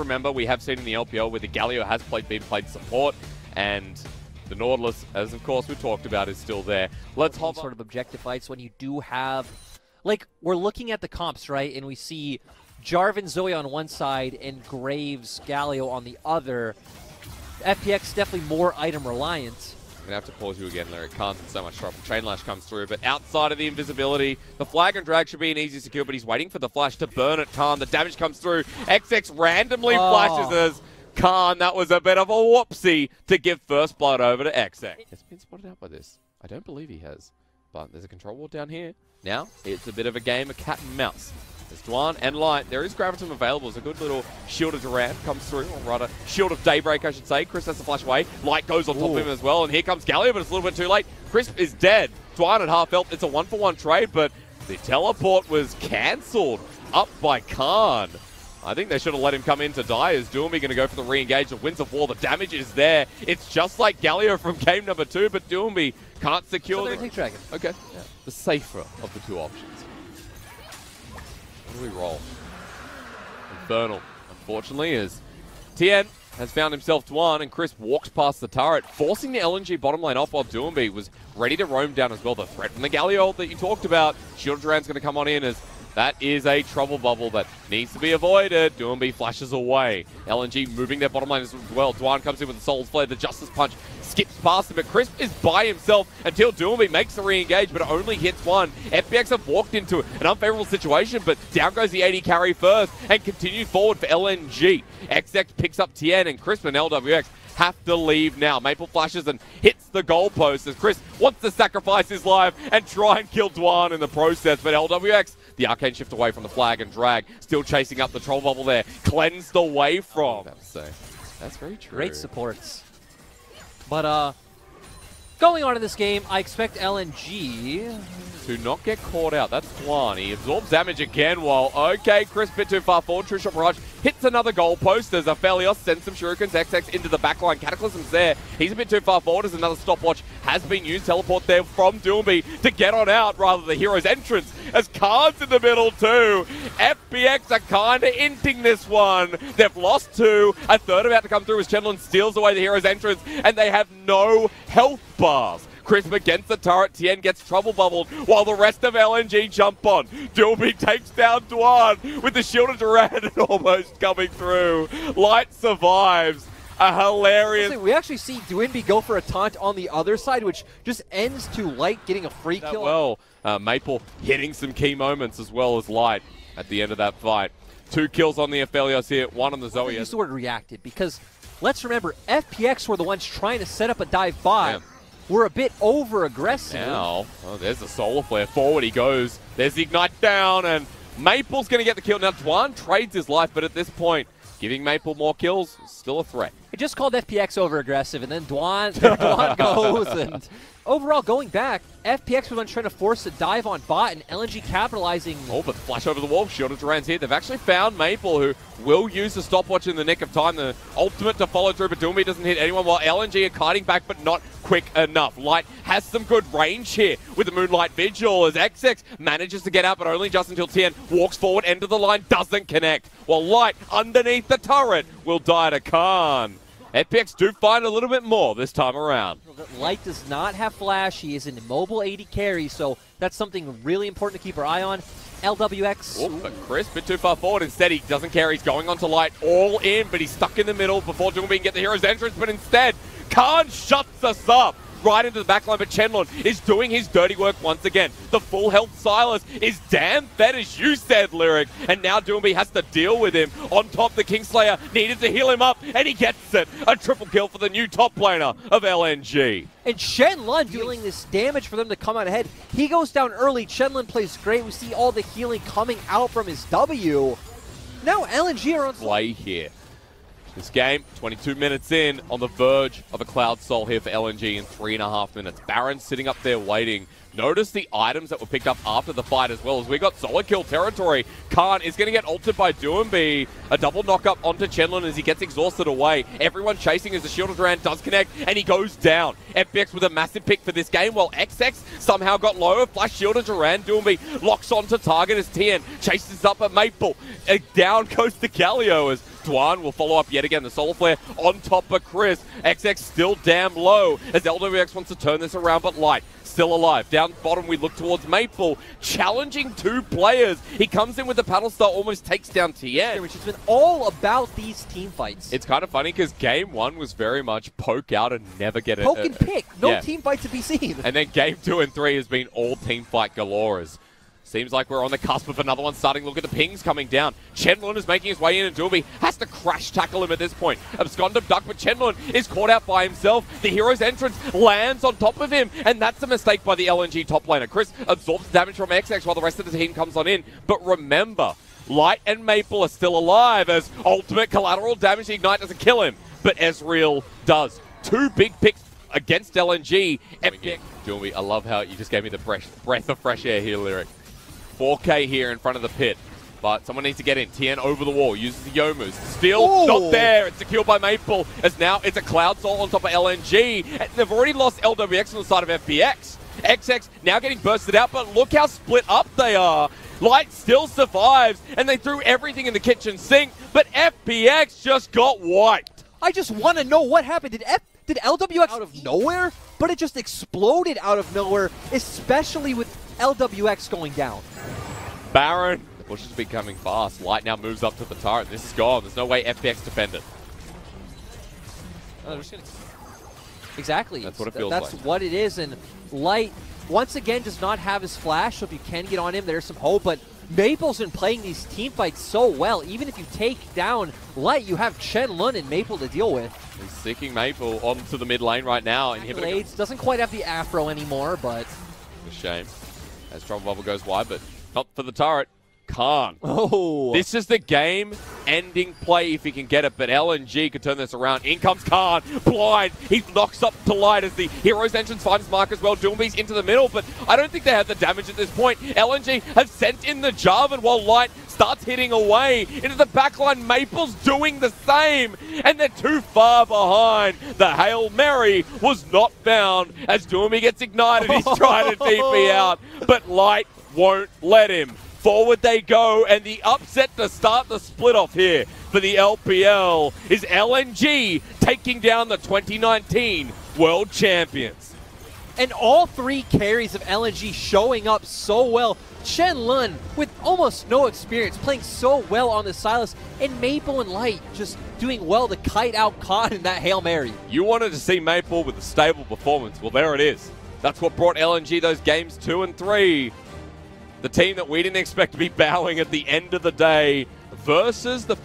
remember, we have seen in the LPL where the Galio has been played support, and the Nautilus, as of course we talked about, is still there. Let's hop on. Sort of objective fights when you do have... Like, we're looking at the comps, right? And we see Jarvan, Zoe on one side, and Graves, Galio on the other. FPX definitely more item reliant. I'm going to have to pause you again, Larry. Khan's in so much trouble. Chain Lash comes through, but outside of the invisibility, the flag and drag should be an easy secure, but he's waiting for the flash to burn at Khan. The damage comes through. XX randomly flashes as Khan. That was a bit of a whoopsie to give first blood over to XX. It's been spotted out by this. I don't believe he has, but there's a control ward down here. Now, it's a bit of a game of cat and mouse. There's Duan and Light. There is Gravitum available. It's a good little Shield of Duran comes through, or rather, Shield of Daybreak, I should say. Crisp has to flash away. Light goes on top of him as well, and here comes Galio, but it's a little bit too late. Crisp is dead. Duan at half health. It's a one-for-one trade, but the teleport was cancelled up by Khan. I think they should have let him come in to die. Is Doinb going to go for the re-engage? The Winds of War, the damage is there. It's just like Galio from game number 2, but Doinb can't secure the... Dragon. Okay. Yeah. The safer of the two options. What do we roll? Infernal, unfortunately, as Tian has found himself Duan, and Crisp walks past the turret, forcing the LNG bottom lane off while Doinb was ready to roam down as well. The threat from the Galio that you talked about. Shield of Duran's going to come on in as that is a trouble bubble that needs to be avoided. Doinb flashes away. LNG moving their bottom lane as well. Duan comes in with the Solar Flare. The Justice Punch skips past him, but Crisp is by himself until Doinb makes the re-engage, but only hits one. FPX have walked into an unfavorable situation, but down goes the AD carry first and continues forward for LNG. XX picks up Tian, and Crisp and LWX have to leave now. Maple flashes and hits the goalpost as Crisp wants to sacrifice his life and try and kill Duan in the process, but LWX... The arcane shift away from the flag and drag. Still chasing up the troll bubble there. Cleansed away from. That's very true. Great supports. But going on to this game, I expect LNG to not get caught out. That's Duan. He absorbs damage again while, okay, Crisp bit too far forward. True shot barrage hits another goalpost as Aphelios sends some shurikens. XX into the backline. Cataclysm's there. He's a bit too far forward as another stopwatch has been used. Teleport there from Doinb to get on out rather the hero's entrance as Khan's in the middle too. FPX are kind of inting this one. They've lost two. A third about to come through as Chenlin steals away the hero's entrance and they have no health bars. Crisp against the turret, Tian gets trouble bubbled while the rest of LNG jump on. Doinb takes down Duan with the Shield of Duran almost coming through. Light survives. A hilarious... We actually see Doinb go for a taunt on the other side, which just ends to Light getting a free kill. Well, Maple hitting some key moments as well as Light at the end of that fight. Two kills on the Aphelios here, one on the Zoe. I use the word reacted because let's remember, FPX were the ones trying to set up a dive buy. Damn. We're a bit over-aggressive. Now, oh, there's the Solar Flare. Forward he goes. There's the Ignite down, and Maple's going to get the kill. Now, Duan trades his life, but at this point, giving Maple more kills is still a threat. I just called FPX over-aggressive, and then Duan goes. And overall, going back, FPX was trying to force a dive on bot, and LNG capitalizing. Oh, but flash over the wall. Shield of Duran's here. They've actually found Maple, who will use the stopwatch in the nick of time. The ultimate to follow through, but Doinb doesn't hit anyone, while LNG are kiting back, but not quick enough. Light has some good range here with the Moonlight Vigil as XX manages to get out, but only just until Tian walks forward, end of the line, doesn't connect. While Light, underneath the turret, will die to Khan. FPX do find a little bit more this time around. Light does not have flash. He is an immobile AD carry, so that's something really important to keep our eye on. LWX. Ooh, but Crisp, bit too far forward. Instead, he doesn't care. He's going on to Light all in, but he's stuck in the middle before Doinb can get the hero's entrance, but instead, Khan shuts us up right into the backline, but Chenlin is doing his dirty work once again. The full health Silas is damn fed, as you said, Lyric, and now Doinb has to deal with him. On top, the Kingslayer needed to heal him up, and he gets it. A triple kill for the new top laner of LNG. And Chenlin dealing this damage for them to come out ahead. He goes down early. Chenlin plays great. We see all the healing coming out from his W. Now LNG are on play here. This game, 22 minutes in, on the verge of a Cloud Soul here for LNG in 3.5 minutes. Baron sitting up there waiting. Notice the items that were picked up after the fight as well, as we got solid kill territory. Khan is going to get ulted by Doinb. A double knock-up onto Chenlin as he gets exhausted away. Everyone chasing as the Shield of Duran does connect, and he goes down. FPX with a massive pick for this game, while XX somehow got low. Flash Shield of Duran. Doinb locks onto target as Tian chases up at Maple. Down goes to Galio as Duan will follow up yet again. The Solar Flare on top of Crisp. XX still damn low as LWX wants to turn this around, but Light still alive. Down bottom, we look towards Maple, challenging two players. He comes in with the paddle star, almost takes down Tian. Which has been all about these team fights. It's kind of funny because game one was very much poke out and never get it. Poke and pick. No team fight to be seen. And then game 2 and 3 has been all team fight galores. Seems like we're on the cusp of another one starting. Look at the pings coming down. Chenlin is making his way in, and Doinb has to crash tackle him at this point. Abscondum duck, but Chenlin is caught out by himself. The Hero's entrance lands on top of him, and that's a mistake by the LNG top laner. Crisp absorbs damage from XX while the rest of the team comes on in. But remember, Light and Maple are still alive as ultimate collateral damage. The Ignite doesn't kill him, but Ezreal does. Two big picks against LNG. Epic. Doinb, I love how you just gave me the breath of fresh air here, Lyric. 4K here in front of the pit, but someone needs to get in. Tian over the wall, uses the Yomus. Still not there. It's secured by Maple, as now it's a Cloud Soul on top of LNG. And they've already lost LWX on the side of FPX. XX now getting bursted out, but look how split up they are. Light still survives, and they threw everything in the kitchen sink, but FPX just got wiped. I just want to know what happened. Did LWX out of nowhere? But it just exploded out of nowhere, especially with LWX going down. Baron, the bush has been coming fast. Light now moves up to the turret. This is gone. There's no way FPX defend it. Exactly. That's what it feels like. That's what it is. And Light, once again, does not have his flash. So if you can get on him, there's some hope. But Maple's been playing these teamfights so well. Even if you take down Light, you have Chenlin and Maple to deal with. He's sicking Maple onto the mid lane right now. Blades doesn't quite have the afro anymore, but... It's a shame. As Trouble Bubble goes wide, but not for the turret. Khan. Oh. This is the game-ending play if he can get it, but LNG could turn this around. In comes Khan, blind. He knocks up to Light as the Hero's entrance finds his mark as well. Doinb's into the middle, but I don't think they have the damage at this point. LNG have sent in the Jarvan while Light starts hitting away into the backline. Maple's doing the same, and they're too far behind. The Hail Mary was not found as Doinb gets ignited. He's trying to DP out, but Light won't let him. Forward they go, and the upset to start the split off here for the LPL is LNG taking down the 2019 World Champions. And all three carries of LNG showing up so well. Chenlin, with almost no experience, playing so well on the Silas, and Maple and Light just doing well to kite out Khan in that Hail Mary. You wanted to see Maple with a stable performance. Well, there it is. That's what brought LNG those games 2 and 3. The team that we didn't expect to be bowing at the end of the day versus the...